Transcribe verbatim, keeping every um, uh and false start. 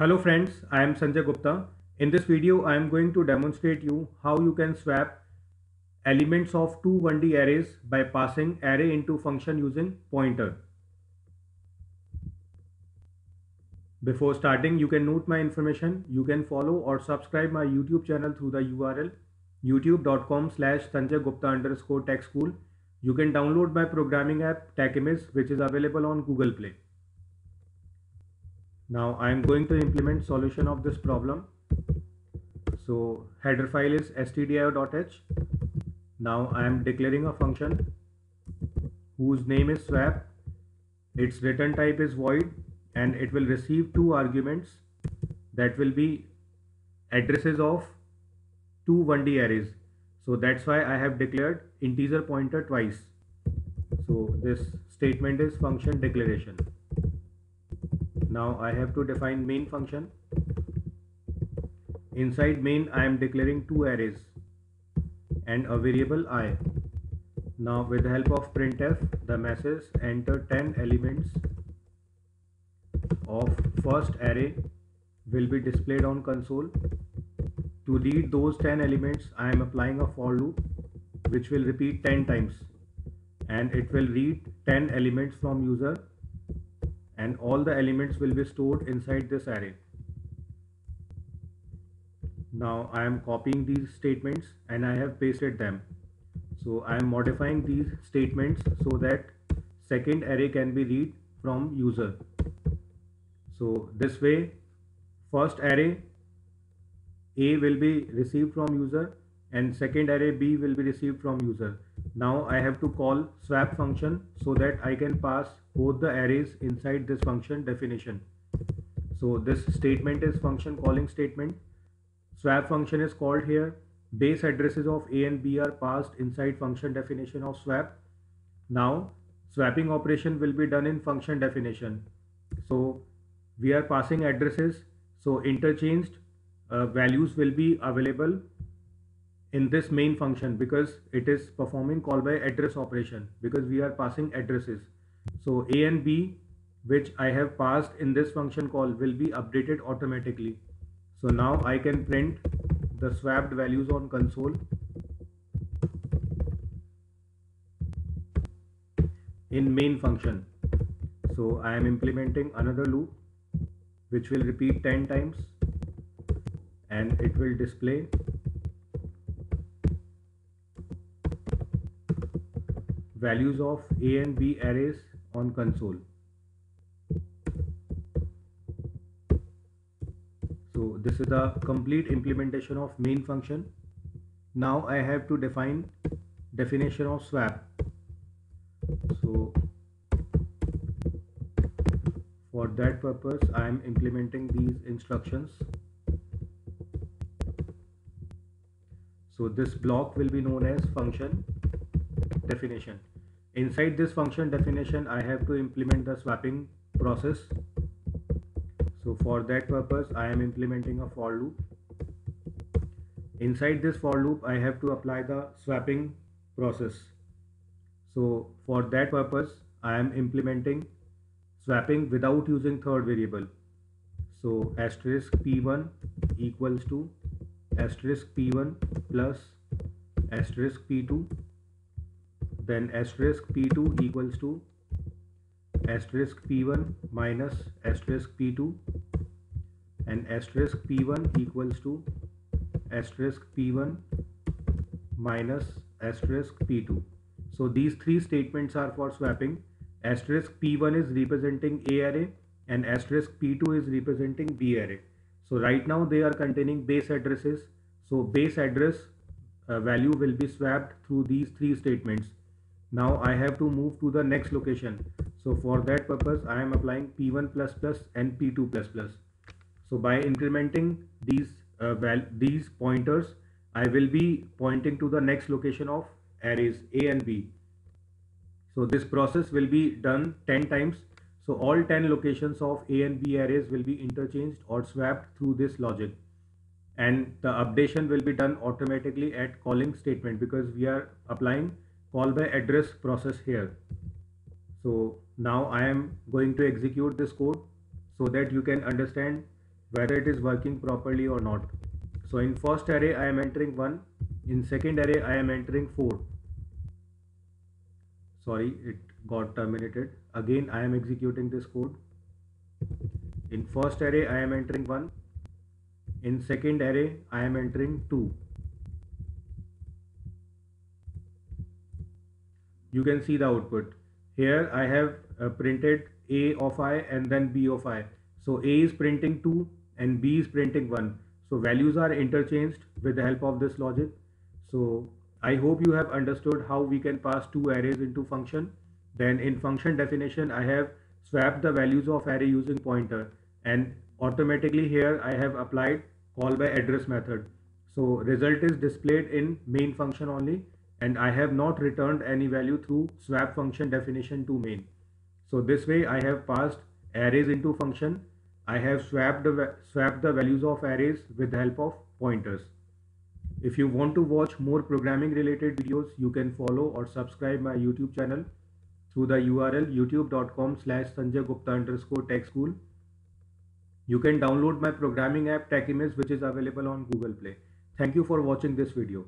Hello friends, I am Sanjay Gupta. In this video, I am going to demonstrate you how you can swap elements of two one D arrays by passing array into function using pointer. Before starting, you can note my information. You can follow or subscribe my YouTube channel through the U R L youtube dot com slash sanjay gupta underscore tech school. You can download my programming app TechImage, which is available on Google Play. Now I am going to implement solution of this problem. So header file is stdio.h. Now I am declaring a function whose name is swap. Its return type is void and it will receive two arguments that will be addresses of two one D arrays. So that's why I have declared integer pointer twice. So this statement is function declaration. Now I have to define main function. Inside main I am declaring two arrays and a variable I. Now with the help of printf the message enter ten elements of first array will be displayed on console. To read those ten elements I am applying a for loop which will repeat ten times and it will read ten elements from user. And all the elements will be stored inside this array. Now I am copying these statements and I have pasted them. So I am modifying these statements so that second array can be read from user. So this way first array A will be received from user and second array B will be received from user. Now I have to call swap function so that I can pass both the arrays inside this function definition. So this statement is function calling statement. Swap function is called here. Base addresses of A and B are passed inside function definition of swap. Now swapping operation will be done in function definition. So we are passing addresses. So interchanged uh, values will be available in this main function because it is performing call by address operation because we are passing addresses. So A and B which I have passed in this function call will be updated automatically. So now I can print the swapped values on console. In main function. So I am implementing another loop which will repeat ten times and it will display values of A and B arrays on console. So this is the complete implementation of main function. Now I have to define definition of swap. So for that purpose I am implementing these instructions. So this block will be known as function definition. Inside this function definition I have to implement the swapping process. So for that purpose I am implementing a for loop. Inside this for loop I have to apply the swapping process. So for that purpose I am implementing swapping without using third variable. So asterisk p one equals to asterisk p one plus asterisk p two. Then asterisk p two equals to asterisk p one minus asterisk p two and asterisk p one equals to asterisk p one minus asterisk p two. So these three statements are for swapping. Asterisk p one is representing A array and asterisk p two is representing B array. So right now they are containing base addresses. So base address uh, value will be swapped through these three statements. Now I have to move to the next location. So for that purpose I am applying p one plus plus and p two plus plus. So by incrementing these uh, val these pointers I will be pointing to the next location of arrays A and B. So this process will be done ten times. So all ten locations of A and B arrays will be interchanged or swapped through this logic. And the updation will be done automatically at calling statement because we are applying call by address process here. So now I am going to execute this code so that you can understand whether it is working properly or not. So in first array I am entering one, in second array I am entering four. Sorry, it got terminated. Again I am executing this code. In first array I am entering one, in second array I am entering two. You can see the output. Here I have uh, printed A of I and then B of I. So A is printing two and B is printing one. So values are interchanged with the help of this logic. So I hope you have understood how we can pass two arrays into function. Then in function definition I have swapped the values of array using pointer, and automatically here I have applied call by address method. So result is displayed in main function only, and I have not returned any value through swap function definition to main. So this way I have passed arrays into function. I have swapped the, swapped the values of arrays with the help of pointers. If you want to watch more programming related videos, you can follow or subscribe my YouTube channel through the U R L youtube dot com slash sanjay gupta underscore tech school. You can download my programming app TechImage, which is available on Google Play. Thank you for watching this video.